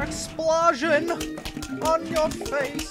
Explosion on your face.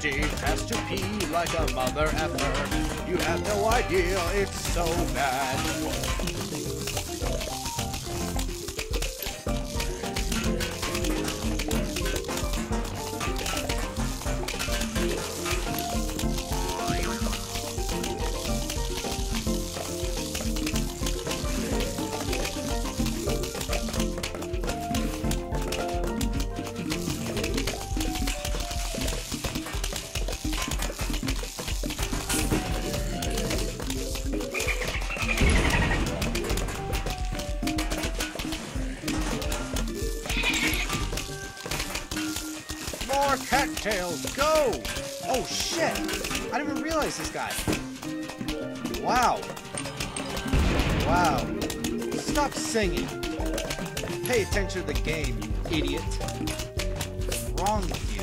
Dave has to pee like a mother effer. You have no idea, it's so bad. Cattails, go! Oh shit! I didn't even realize this guy. Wow. Wow. Stop singing. Pay attention to the game, you idiot. What's wrong with you?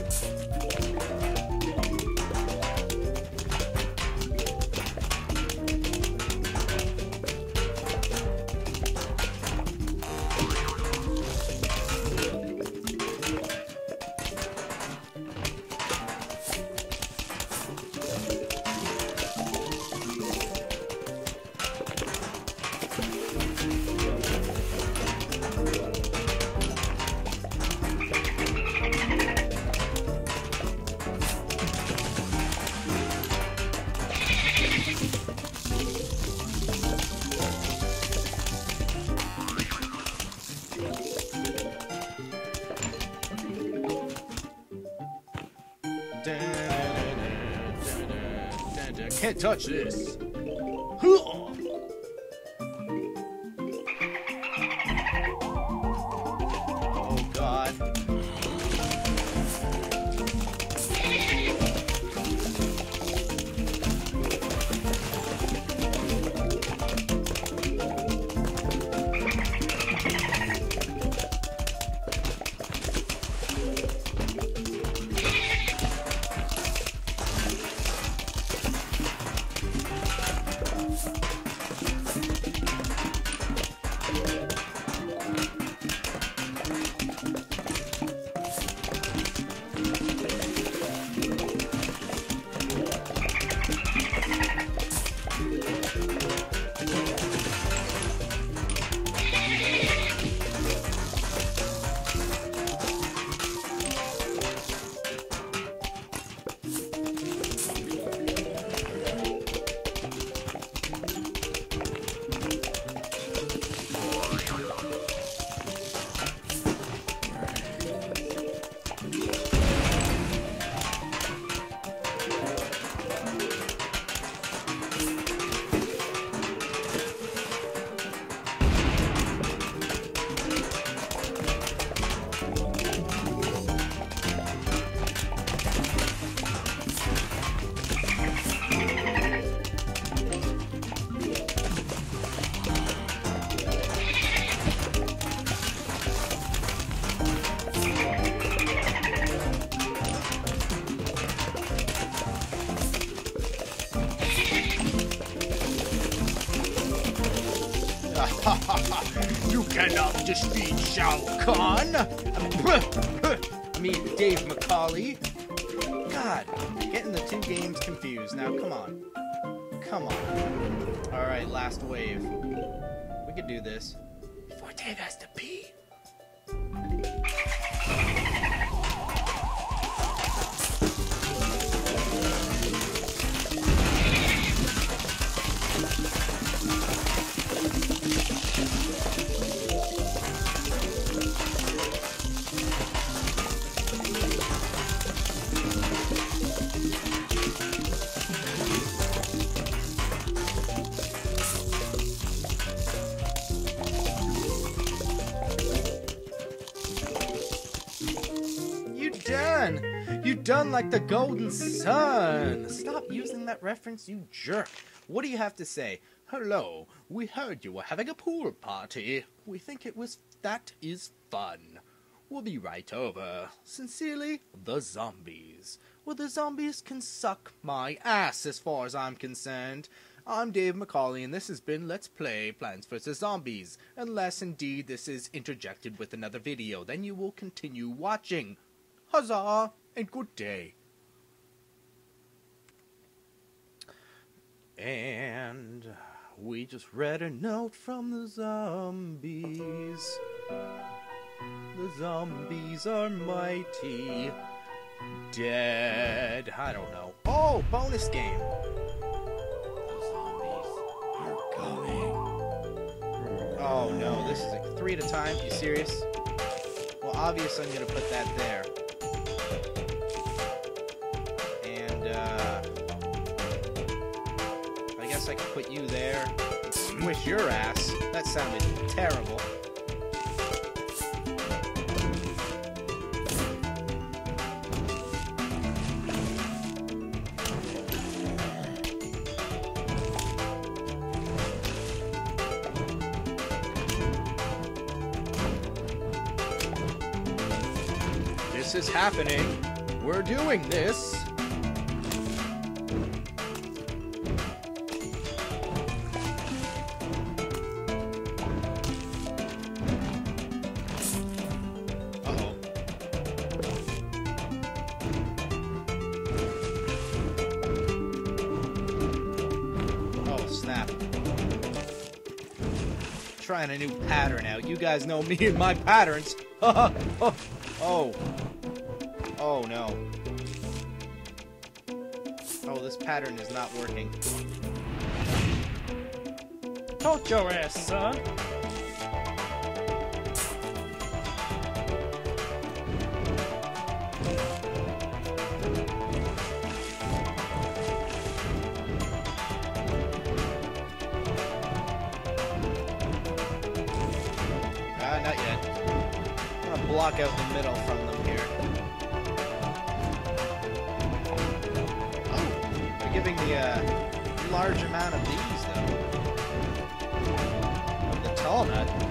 Can't touch this. Oh God. You cannot defeat Shao Kahn. I mean, Dave McCauley. God, getting the two games confused. Now, come on. Come on. Alright, last wave. We could do this. Before Dave has to pee. You done like the golden sun. Stop using that reference, you jerk. What do you have to say? Hello, we heard you were having a pool party. We think it was that is fun. We'll be right over. Sincerely, the zombies. Well, the zombies can suck my ass as far as I'm concerned. I'm Dave McCauley, and this has been Let's Play Plants vs. Zombies. Unless, indeed, this is interjected with another video, then you will continue watching. Huzzah, and good day. And we just read a note from the zombies. The zombies are mighty. Dead. I don't know. Oh, bonus game. The zombies are coming. Oh no, this is like 3 at a time. You serious? Well, obviously I'm going to put that there. I guess I could put you there. Squish your ass. That sounded terrible. This is happening. We're doing this. Trying a new pattern out. You guys know me and my patterns. Oh. Oh no. Oh, this pattern is not working. Hold your ass, son. Not yet. I'm gonna block out the middle from them here. Oh, they're giving me a large amount of these, though. Of the tall nut.